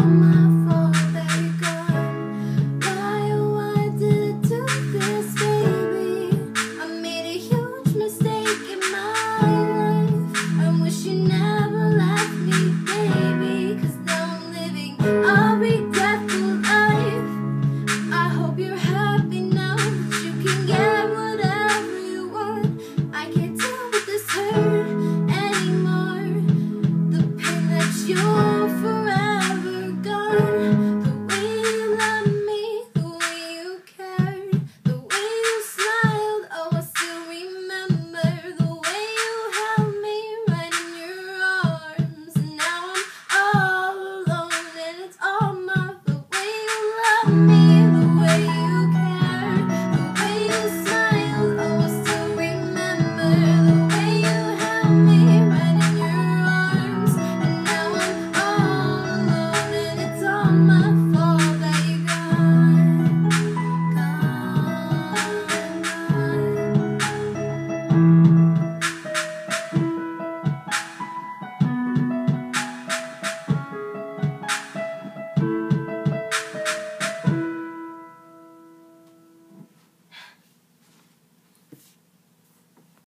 on my